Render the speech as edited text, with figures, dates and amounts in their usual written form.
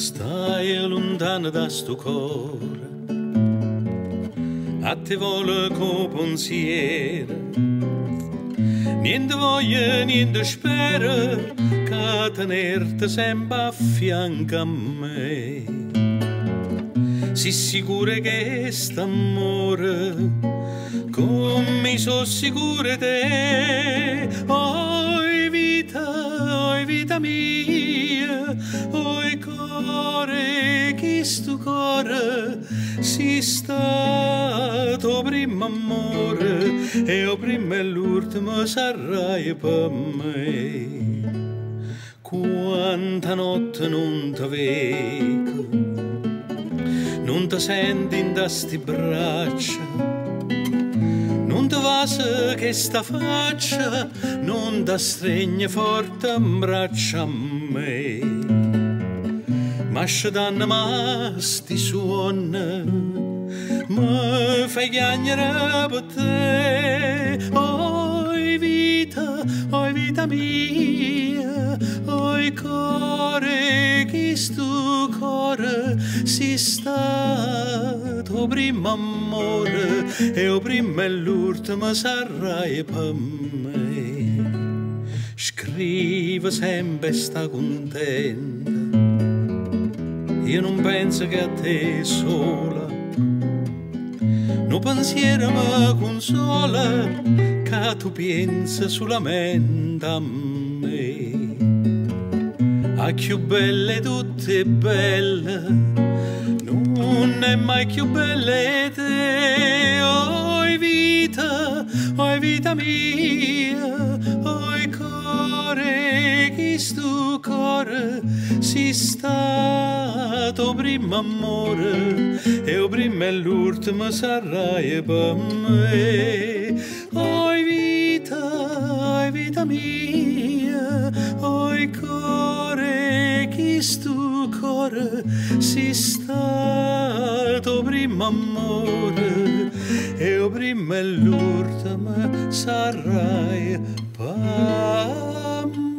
stai lontana da sto cuore, a te vola co pensiero, niente voglia, niente spera, che tenerti sempre a fianco a me. Si sicura che st'amore, come so sicura te, oi vita mia, oi cuore, chi sto cuore, si stato primo amore, e o prima e l'ultimo sarai per me. Quanta notte non ti veco, non ti senti in queste braccia, non ti vasi che sta faccia, non ti stringe forte in braccia a me. Ma se danno ma sti suoni, mi fai piangere per te. Oi vita mia, oi cuore, chi sto cuore, si stato primo amore, e o prima e l'ultimo sarai per me. Scrivo sempre sta contenta, io non penso che a te sola, no pensiero mi consola, che tu pensi solamente a me. A più belle tutte belle, non è mai più belle te. Oi vita mia, oi cuore, chi sto cuore, si stato primo amore, e o prima e l'ultimo sarai per me. Oi vita mia, oi cuore, chi sto cuore, si stato primo amore, e o prima e l'ultimo sarai per me.